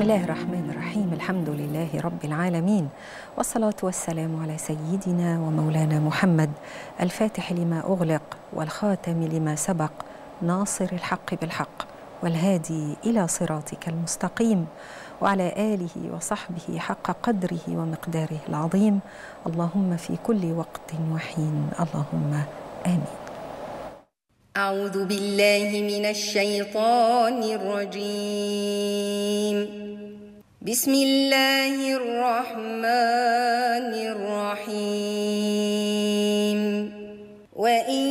بسم الله الرحمن الرحيم. الحمد لله رب العالمين، والصلاة والسلام على سيدنا ومولانا محمد الفاتح لما أغلق والخاتم لما سبق، ناصر الحق بالحق والهادي إلى صراطك المستقيم، وعلى آله وصحبه حق قدره ومقداره العظيم، اللهم في كل وقت وحين، اللهم آمين. أعوذ بالله من الشيطان الرجيم. بسم الله الرحمن الرحيم. وإن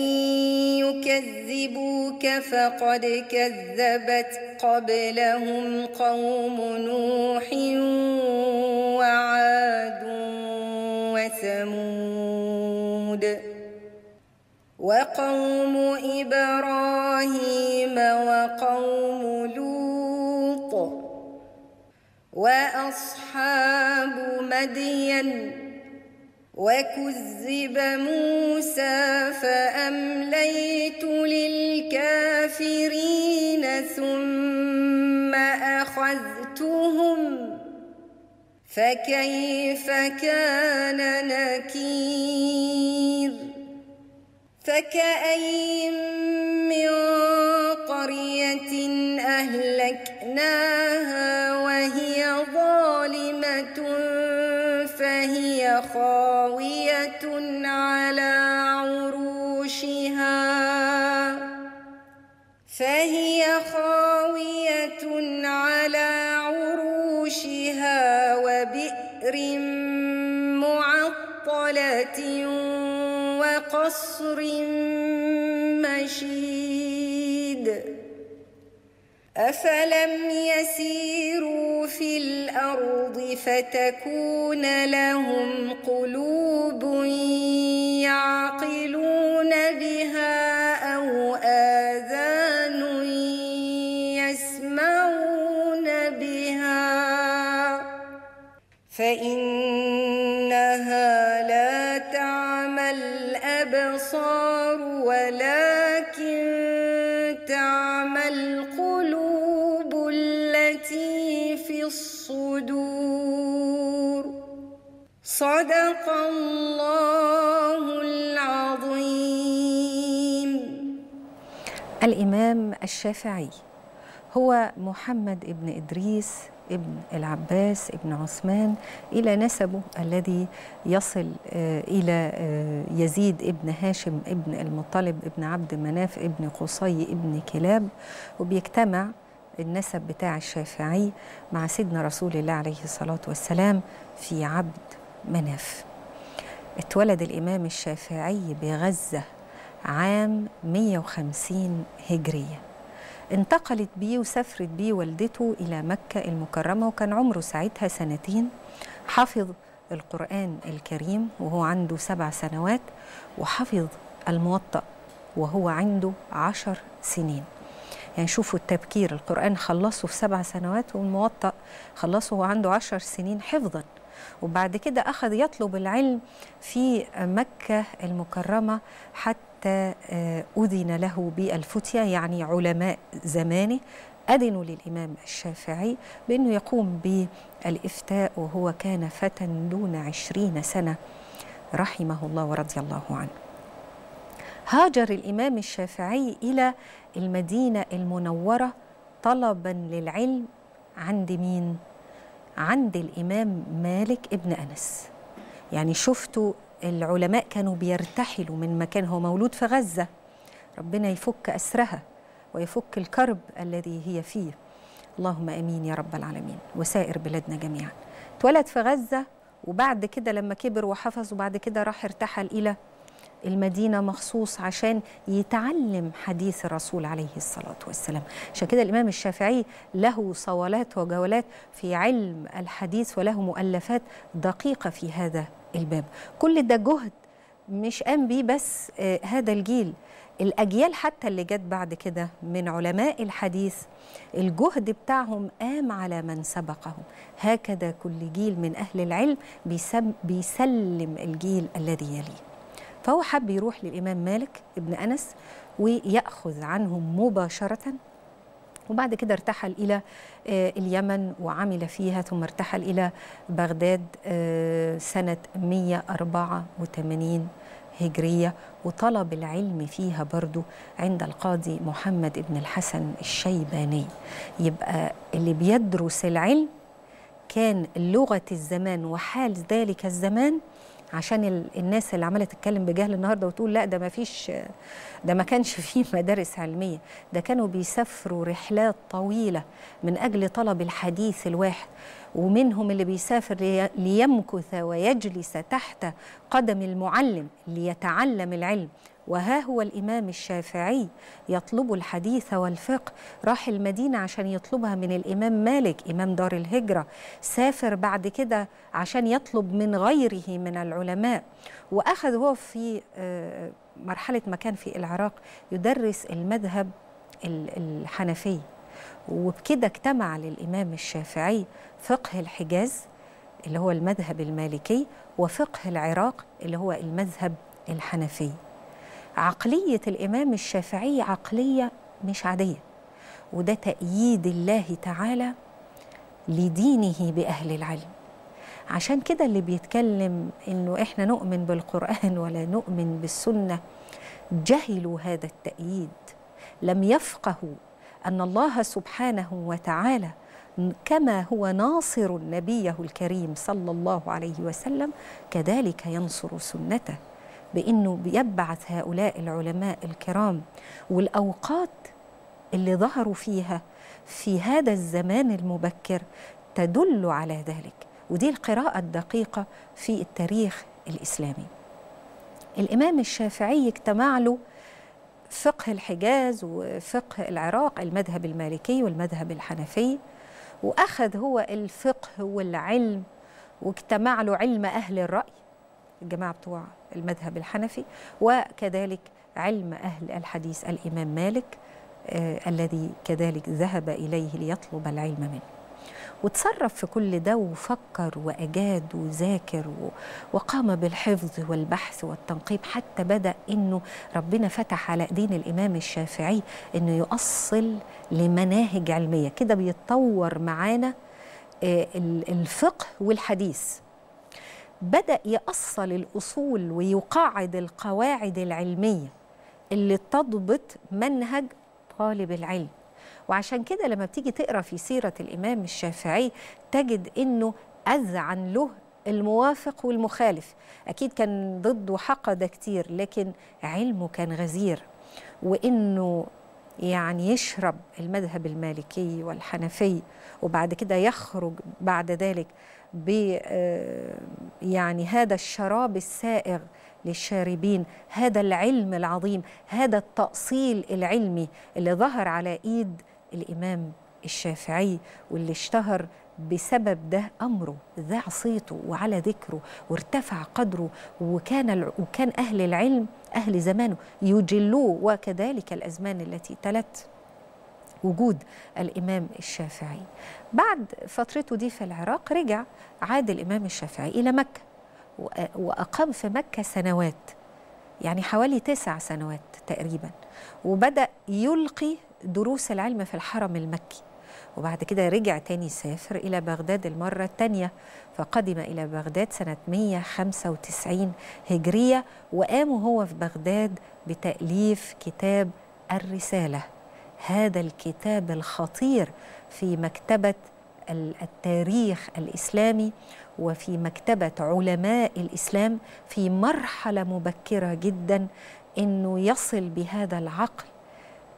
يكذبوك فقد كذبت قبلهم قوم نوح وعاد وثمود وقوم إبراهيم وقوم لوط وأصحاب مدين، وكذب موسى فأمليت للكافرين ثم أخذتهم، فكيف كان نكير. فكأين من قرية أهلكناها وهي ظالمة فهي خاوية على عروشها وبئر معطلة وقصر مشيد. أفلم يسيروا في الأرض فتكون لهم قلوب يعقلون بها أو آذان يسمعون بها، فإنها لا تعمى الأبصار ولكن تعمى القلوب التي في الصدور. صدق الله العظيم. الإمام الشافعي هو محمد بن إدريس ابن العباس ابن عثمان، إلى نسبه الذي يصل إلى يزيد ابن هاشم ابن المطلب ابن عبد مناف ابن قصي ابن كلاب، وبيجتمع النسب بتاع الشافعي مع سيدنا رسول الله عليه الصلاة والسلام في عبد مناف. اتولد الإمام الشافعي بغزة عام 150 هجرية، انتقلت بيه وسافرت بيه والدته إلى مكة المكرمة، وكان عمره ساعتها سنتين. حفظ القرآن الكريم وهو عنده 7 سنوات، وحفظ الموطأ وهو عنده 10 سنين. يعني شوفوا التبكير، القرآن خلصه في 7 سنوات والموطأ خلصه وهو عنده 10 سنين حفظا. وبعد كده أخذ يطلب العلم في مكة المكرمة حتى أذن له بالفتية، يعني علماء زمانه أذنوا للإمام الشافعي بأنه يقوم بالإفتاء، وهو كان فتى دون 20 سنة رحمه الله ورضي الله عنه. هاجر الإمام الشافعي إلى المدينة المنورة طلبا للعلم عند مين؟ عند الإمام مالك ابن أنس. يعني شفتوا العلماء كانوا بيرتحلوا من مكان، هو مولود في غزة، ربنا يفك أسرها ويفك الكرب الذي هي فيه، اللهم أمين يا رب العالمين وسائر بلادنا جميعا. اتولد في غزة، وبعد كده لما كبر وحفظ وبعد كده راح ارتحل إلى المدينة مخصوص عشان يتعلم حديث الرسول عليه الصلاة والسلام. عشان كده الإمام الشافعي له صولات وجولات في علم الحديث وله مؤلفات دقيقة في هذا الباب. كل ده جهد مش قام بيه بس هذا الجيل، الأجيال حتى اللي جت بعد كده من علماء الحديث الجهد بتاعهم قام على من سبقهم. هكذا كل جيل من أهل العلم بيسلم الجيل الذي يليه. فهو حب يروح للإمام مالك ابن أنس ويأخذ عنهم مباشرة وبعد كده ارتحل إلى اليمن وعمل فيها، ثم ارتحل إلى بغداد سنة 184 هجرية، وطلب العلم فيها برضو عند القاضي محمد بن الحسن الشيباني. يبقى اللي بيدرس العلم كان لغة الزمان وحال ذلك الزمان، عشان الناس اللي عماله تتكلم بجهل النهارده وتقول لا ده ما فيش، ده ما كانش فيه مدارس علميه، ده كانوا بيسافروا رحلات طويله من اجل طلب الحديث الواحد، ومنهم اللي بيسافر ليمكث ويجلس تحت قدم المعلم ليتعلم العلم. وها هو الإمام الشافعي يطلب الحديث والفقه، راح المدينة عشان يطلبها من الإمام مالك إمام دار الهجرة، سافر بعد كده عشان يطلب من غيره من العلماء، وأخذ هو في مرحلة ما كان في العراق يدرس المذهب الحنفي. وبكده اجتمع للإمام الشافعي فقه الحجاز اللي هو المذهب المالكي وفقه العراق اللي هو المذهب الحنفي. عقلية الإمام الشافعي عقلية مش عادية، وده تأييد الله تعالى لدينه بأهل العلم. عشان كده اللي بيتكلم إنه إحنا نؤمن بالقرآن ولا نؤمن بالسنة جهلوا هذا التأييد، لم يفقهوا أن الله سبحانه وتعالى كما هو ناصر نبيه الكريم صلى الله عليه وسلم كذلك ينصر سنته، بأنه بيبعث هؤلاء العلماء الكرام. والأوقات اللي ظهروا فيها في هذا الزمان المبكر تدل على ذلك، ودي القراءة الدقيقة في التاريخ الإسلامي. الإمام الشافعي اجتمع له فقه الحجاز وفقه العراق، المذهب المالكي والمذهب الحنفي، وأخذ هو الفقه والعلم، واجتمع له علم أهل الرأي الجماعة بتوع المذهب الحنفي، وكذلك علم أهل الحديث الإمام مالك الذي كذلك ذهب إليه ليطلب العلم منه. وتصرف في كل ده وفكر وأجاد وذاكر وقام بالحفظ والبحث والتنقيب، حتى بدأ إنه ربنا فتح على إيدين الإمام الشافعي إنه يؤصل لمناهج علمية. كده بيتطور معانا الفقه والحديث، بدأ يأصل الأصول ويقاعد القواعد العلمية اللي تضبط منهج طالب العلم. وعشان كده لما بتيجي تقرأ في سيرة الإمام الشافعي تجد إنه أذعن له الموافق والمخالف، أكيد كان ضده حقد كتير، لكن علمه كان غزير. وإنه يعني يشرب المذهب المالكي والحنفي وبعد كده يخرج بعد ذلك يعني هذا الشراب السائغ للشاربين، هذا العلم العظيم، هذا التأصيل العلمي اللي ظهر على إيد الإمام الشافعي، واللي اشتهر بسبب ده أمره، ذاع صيته وعلى ذكره وارتفع قدره، وكان أهل العلم أهل زمانه يجلوه، وكذلك الأزمان التي تلت وجود الإمام الشافعي. بعد فترته دي في العراق رجع عاد الإمام الشافعي إلى مكة، وأقام في مكة سنوات، يعني حوالي 9 سنوات تقريبا، وبدأ يلقي دروس العلم في الحرم المكي. وبعد كده رجع تاني سافر إلى بغداد المرة التانية، فقدم إلى بغداد سنة 195 هجرية، وقام هو في بغداد بتأليف كتاب الرسالة، هذا الكتاب الخطير في مكتبة التاريخ الإسلامي وفي مكتبة علماء الإسلام في مرحلة مبكرة جدا، إنه يصل بهذا العقل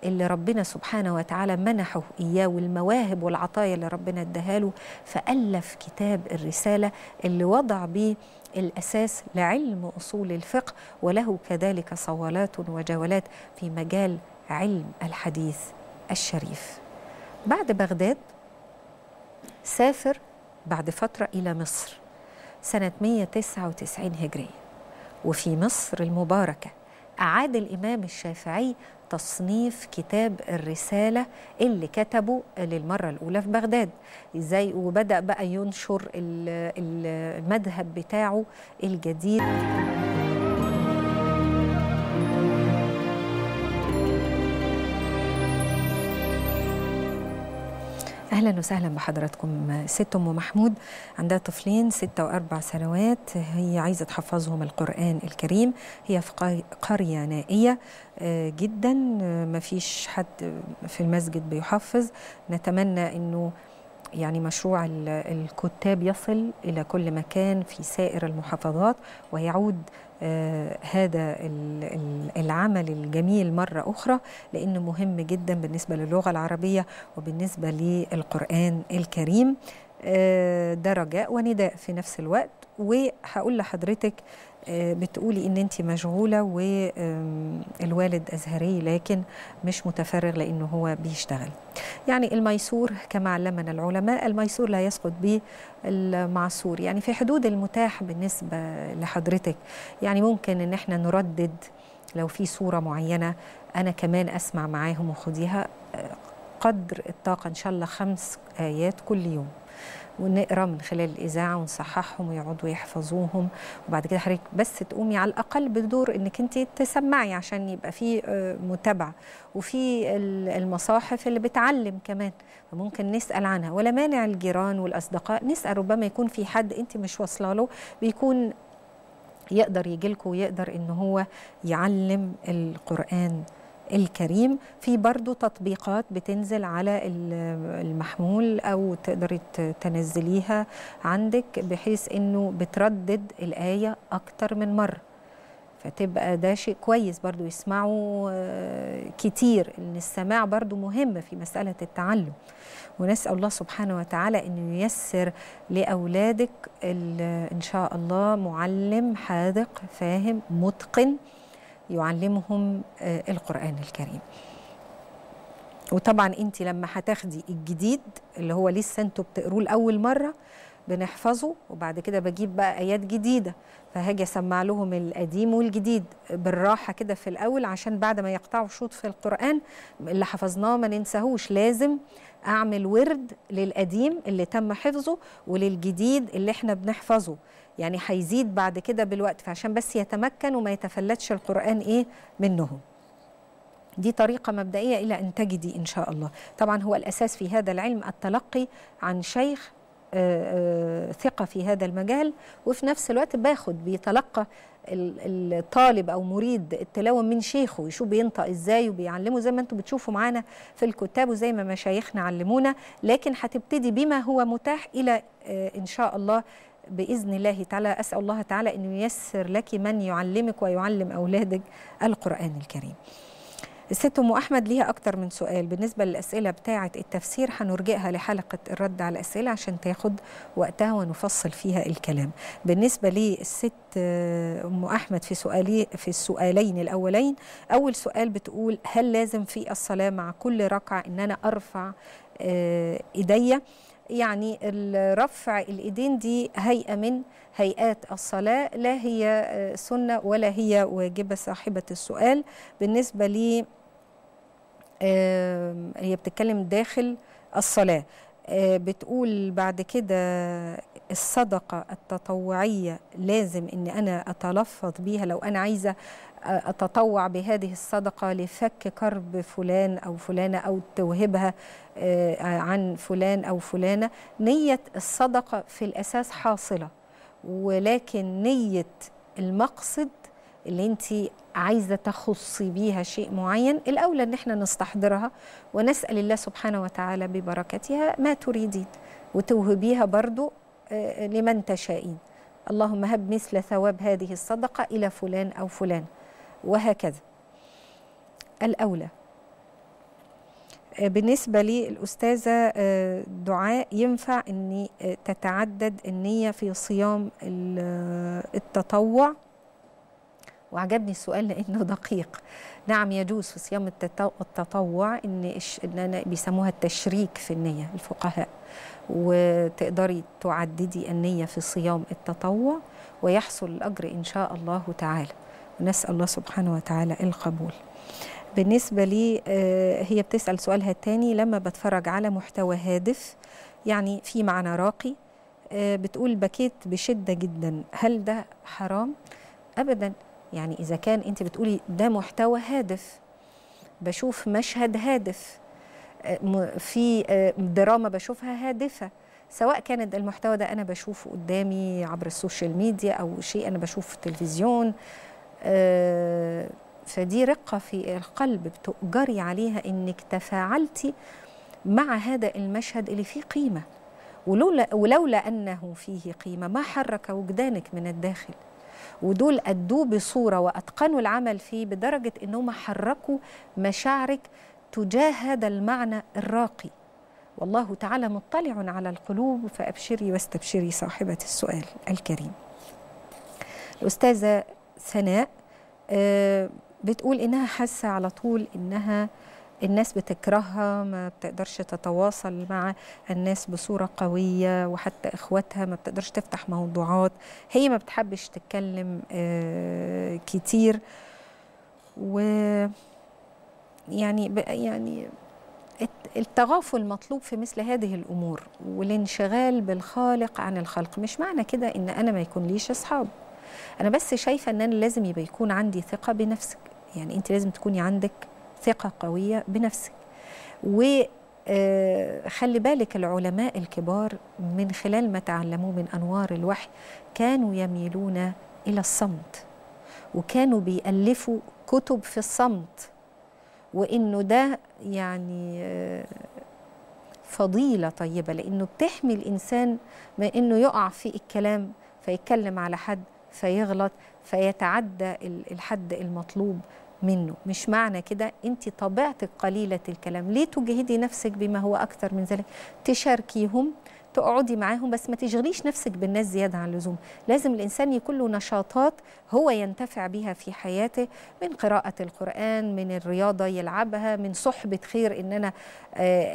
اللي ربنا سبحانه وتعالى منحه إياه والمواهب والعطايا اللي ربنا ادهاله، فألف كتاب الرسالة اللي وضع به الأساس لعلم أصول الفقه، وله كذلك صولات وجولات في مجال علم الحديث الشريف. بعد بغداد سافر بعد فترة إلى مصر سنة 199 هجرية، وفي مصر المباركة أعاد الإمام الشافعي تصنيف كتاب الرسالة اللي كتبه للمرة الأولى في بغداد، إزاي، وبدأ بقى ينشر المذهب بتاعه الجديد. أهلا وسهلا بحضراتكم. ست أم محمود عندها طفلين 6 و4 سنوات، هي عايزة تحفظهم القرآن الكريم. هي في قرية نائية جدا، مفيش حد في المسجد بيحفظ. نتمنى أنه يعني مشروع الكتاب يصل إلى كل مكان في سائر المحافظات، ويعود هذا العمل الجميل مرة أخرى، لأنه مهم جدا بالنسبة للغة العربية وبالنسبة للقرآن الكريم. ده رجاء ونداء في نفس الوقت. وهقول لحضرتك بتقولي إن أنت مشغولة والوالد أزهري لكن مش متفرغ لأنه هو بيشتغل. يعني الميسور كما علمنا العلماء، الميسور لا يسقط به المعسور، يعني في حدود المتاح بالنسبة لحضرتك. يعني ممكن إن احنا نردد لو في صورة معينة، أنا كمان أسمع معاهم وخديها قدر الطاقة إن شاء الله 5 آيات كل يوم، ونقرا من خلال الاذاعه ونصححهم ويقعدوا يحفظوهم. وبعد كده حضرتك بس تقومي على الاقل بدور انك انت تسمعي عشان يبقى في متابعه، وفي المصاحف اللي بتعلم كمان ممكن نسال عنها، ولا مانع الجيران والاصدقاء نسال. ربما يكون في حد انت مش واصله له بيكون يقدر يجي لكم ويقدر ان هو يعلم القرآن الكريم. في برضو تطبيقات بتنزل على المحمول أو تقدري تنزليها عندك، بحيث أنه بتردد الآية أكتر من مرة، فتبقى ده شيء كويس برضو يسمعوا كتير، إن السماع برضو مهم في مسألة التعلم. ونسأل الله سبحانه وتعالى أنه ييسر لأولادك إن شاء الله معلم حاذق فاهم متقن يعلمهم القرآن الكريم. وطبعا انت لما هتاخدي الجديد اللي هو لسه انتوا بتقروه لأول مرة بنحفظه، وبعد كده بجيب بقى آيات جديدة، فهاجي أسمع لهم القديم والجديد بالراحة كده في الأول، عشان بعد ما يقطعوا شوط في القرآن اللي حفظناه ما ننساهوش. لازم أعمل ورد للقديم اللي تم حفظه وللجديد اللي احنا بنحفظه، يعني هيزيد بعد كده بالوقت، فعشان بس يتمكن وما يتفلتش القرآن منهم. دي طريقة مبدئية إلى أن تجدي إن شاء الله. طبعا هو الأساس في هذا العلم التلقي عن شيخ ثقة في هذا المجال، وفي نفس الوقت بيتلقى الطالب أو مريد التلاوة من شيخه، يشوف بينطق إزاي وبيعلمه زي ما أنتم بتشوفوا معانا في الكتاب وزي ما مشايخنا علمونا. لكن هتبتدي بما هو متاح إلى إن شاء الله بإذن الله تعالى. أسأل الله تعالى أن ييسر لك من يعلمك ويعلم أولادك القرآن الكريم. الست أم أحمد ليها أكتر من سؤال. بالنسبة للأسئلة بتاعة التفسير هنرجئها لحلقة الرد على الأسئلة عشان تاخد وقتها ونفصل فيها الكلام. بالنسبة للست أم أحمد في السؤالين الأولين، أول سؤال بتقول هل لازم في الصلاة مع كل ركعة إن أنا أرفع إيديا؟ يعني رفع الإيدين دي هيئة من هيئات الصلاة، لا هي سنة ولا هي واجبة. صاحبة السؤال بالنسبة لي هي بتتكلم داخل الصلاة، بتقول بعد كده الصدقة التطوعية لازم إن أنا أتلفظ بيها لو أنا عايزة أتطوع بهذه الصدقة لفك كرب فلان أو فلانة، أو توهبها عن فلان أو فلانة. نية الصدقة في الأساس حاصلة، ولكن نية المقصد اللي انت عايزة تخصي بيها شيء معين، الأولى إن احنا نستحضرها ونسأل الله سبحانه وتعالى ببركتها ما تريدين، وتوهبيها برضو لمن تشائين. اللهم هب مثل ثواب هذه الصدقة إلى فلان أو فلان، وهكذا الأولى. بالنسبة لي الأستاذة دعاء، ينفع أن تتعدد النية في صيام التطوع؟ وعجبني السؤال لأنه دقيق. نعم يجوز في صيام التطوع إن أنا بيسموها التشريك في النية الفقهاء، وتقدري تعددي النية في صيام التطوع ويحصل الأجر إن شاء الله تعالى. ونسأل الله سبحانه وتعالى القبول. بالنسبة لي هي بتسأل سؤالها الثاني، لما بتفرج على محتوى هادف يعني في معنى راقي، بتقول بكيت بشدة جدا، هل ده حرام؟ أبدا. يعني إذا كان أنت بتقولي ده محتوى هادف، بشوف مشهد هادف، في دراما بشوفها هادفة، سواء كانت المحتوى ده أنا بشوفه قدامي عبر السوشيال ميديا أو شيء أنا بشوفه في التلفزيون، فدي رقة في القلب بتؤجري عليها إنك تفاعلتي مع هذا المشهد اللي فيه قيمة، ولولا أنه فيه قيمة ما حرك وجدانك من الداخل. ودول أدوه بصورة وأتقنوا العمل فيه بدرجة أنهم حركوا مشاعرك تجاه هذا المعنى الراقي. والله تعالى مطلع على القلوب، فأبشري واستبشري صاحبة السؤال الكريم. الأستاذة سناء بتقول إنها حاسة على طول إنها الناس بتكرهها، ما بتقدرش تتواصل مع الناس بصورة قوية، وحتى إخواتها ما بتقدرش تفتح موضوعات، هي ما بتحبش تتكلم كتير، ويعني التغافل مطلوب في مثل هذه الأمور، والانشغال بالخالق عن الخلق. مش معنى كده إن أنا ما يكون ليش أصحاب، أنا بس شايفة إن أنا لازم يبقى يكون عندي ثقة بنفسك. يعني أنت لازم تكوني عندك ثقة قوية بنفسك. وخلي بالك العلماء الكبار من خلال ما تعلموا من أنوار الوحي كانوا يميلون إلى الصمت، وكانوا بيألفوا كتب في الصمت، وإنه ده يعني فضيلة طيبة، لأنه بتحمي الإنسان من إنه يقع في الكلام فيتكلم على حد فيغلط فيتعدى الحد المطلوب منه. مش معنى كده انت طبيعتك قليلة الكلام، ليه تجهدي نفسك بما هو أكثر من ذلك؟ تشاركيهم، تقعدي معاهم، بس ما تشغليش نفسك بالناس زيادة عن اللزوم. لازم الإنسان يكون له نشاطات هو ينتفع بها في حياته، من قراءة القرآن، من الرياضة يلعبها، من صحبة خير، إن أنا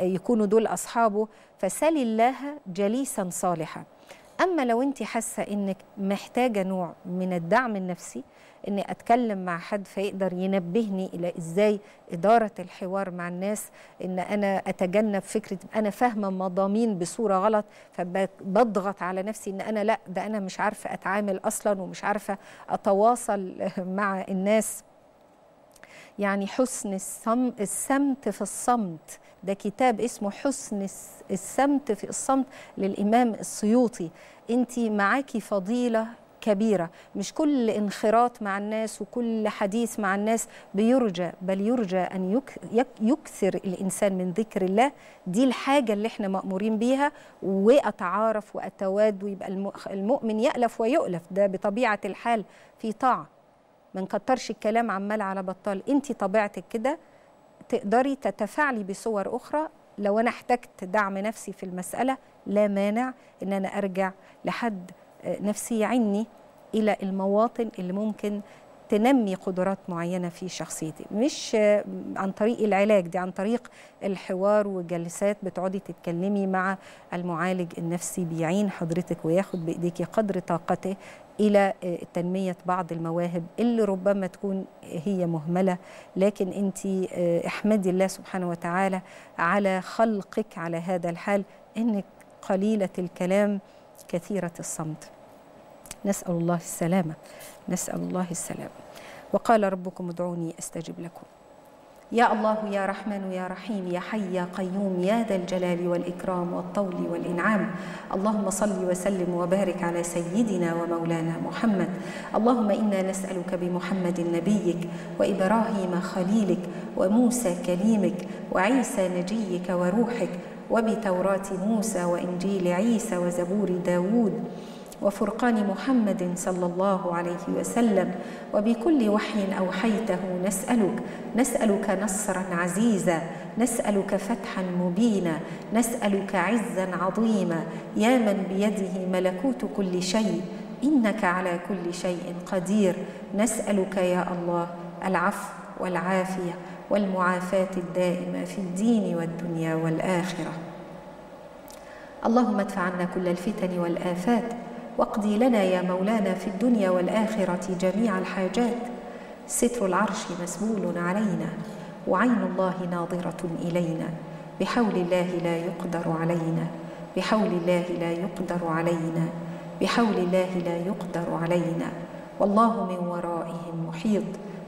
يكونوا دول أصحابه. فسل الله جليسا صالحا. أما لو أنت حاسة إنك محتاجة نوع من الدعم النفسي، إني أتكلم مع حد فيقدر ينبهني إلى إزاي إدارة الحوار مع الناس، إن أنا أتجنب فكرة أنا فاهمة مضامين بصورة غلط فبضغط على نفسي إن أنا لا، ده أنا مش عارفة أتعامل أصلا ومش عارفة أتواصل مع الناس. يعني حسن السمت في الصمت، ده كتاب اسمه حسن السمت في الصمت للإمام السيوطي. أنت معاكي فضيلة كبيرة، مش كل انخراط مع الناس وكل حديث مع الناس بيرجى، بل يرجى أن يكثر الإنسان من ذكر الله. دي الحاجة اللي احنا مأمورين بيها، وأتعارف وأتواد، ويبقى المؤمن يألف ويؤلف، ده بطبيعة الحال في طاعة. ما نكترش الكلام عمال على بطال. انت طبيعتك كده تقدري تتفاعلي بصور أخرى. لو أنا احتجت دعم نفسي في المسألة لا مانع إن أنا أرجع لحد نفسي يعني إلى المواطن اللي ممكن تنمي قدرات معينة في شخصيتي، مش عن طريق العلاج، دي عن طريق الحوار والجلسات. بتقعدي تتكلمي مع المعالج النفسي بيعين حضرتك وياخد بإيديكي قدر طاقته إلى تنمية بعض المواهب اللي ربما تكون هي مهملة، لكن أنت احمدي الله سبحانه وتعالى على خلقك على هذا الحال، إنك قليلة الكلام كثيرة الصمت. نسأل الله السلامة، نسأل الله السلامة. وقال ربكم ادعوني أستجب لكم. يا الله يا رحمن يا رحيم يا حي يا قيوم يا ذا الجلال والإكرام والطول والإنعام، اللهم صل وسلم وبارك على سيدنا ومولانا محمد. اللهم إنا نسألك بمحمد نبيك وإبراهيم خليلك وموسى كليمك وعيسى نجيك وروحك وبتوراة موسى وإنجيل عيسى وزبور داود وفرقان محمد صلى الله عليه وسلم، وبكل وحي أوحيته نسألك نصرا عزيزا، نسألك فتحا مبينا، نسألك عزا عظيما، يا من بيده ملكوت كل شيء إنك على كل شيء قدير. نسألك يا الله العفو والعافية والمعافاة الدائمة في الدين والدنيا والآخرة. اللهم ادفع عنا كل الفتن والآفات، واقضي لنا يا مولانا في الدنيا والآخرة جميع الحاجات. ستر العرش مسبول علينا، وعين الله ناظرة إلينا، بحول الله لا يقدر علينا، بحول الله لا يقدر علينا، بحول الله لا يقدر علينا، والله من ورائهم محيط،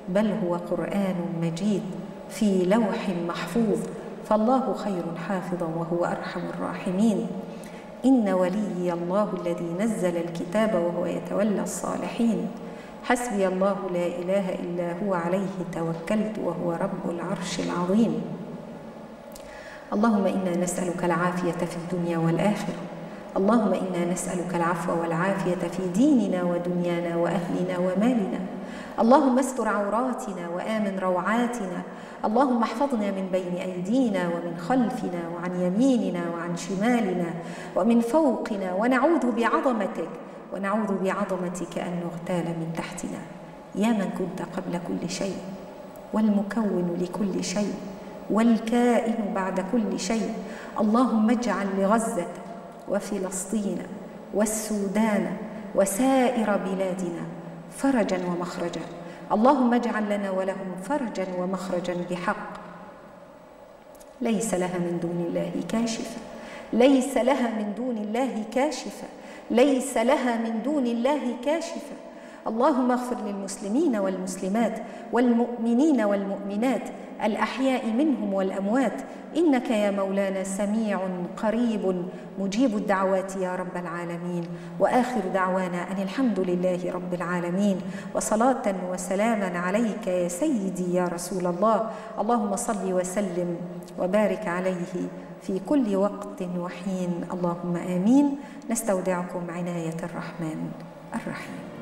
بل هو قرآن مجيد في لوح محفوظ، فالله خير حافظا وهو أرحم الراحمين. إن وليي الله الذي نزل الكتاب وهو يتولى الصالحين. حسبي الله لا إله إلا هو عليه توكلت وهو رب العرش العظيم. اللهم إنا نسألك العافية في الدنيا والآخرة. اللهم إنا نسألك العفو والعافية في ديننا ودنيانا وأهلنا ومالنا. اللهم استر عوراتنا وآمن روعاتنا. اللهم احفظنا من بين أيدينا ومن خلفنا وعن يميننا وعن شمالنا ومن فوقنا، ونعوذ بعظمتك أن نغتال من تحتنا. يا من كنت قبل كل شيء، والمكون لكل شيء، والكائن بعد كل شيء، اللهم اجعل لغزة وفلسطين والسودان وسائر بلادنا فرجا ومخرجا. اللهم اجعل لنا ولهم فرجا ومخرجا بحق، ليس لها من دون الله كاشفة، ليس لها من دون الله كاشفة، ليس لها من دون الله كاشفة. اللهم اغفر للمسلمين والمسلمات والمؤمنين والمؤمنات الأحياء منهم والأموات، إنك يا مولانا سميع قريب مجيب الدعوات يا رب العالمين. وآخر دعوانا أن الحمد لله رب العالمين، وصلاة وسلاما عليك يا سيدي يا رسول الله. اللهم صل وسلم وبارك عليه في كل وقت وحين، اللهم آمين. نستودعكم عناية الرحمن الرحيم.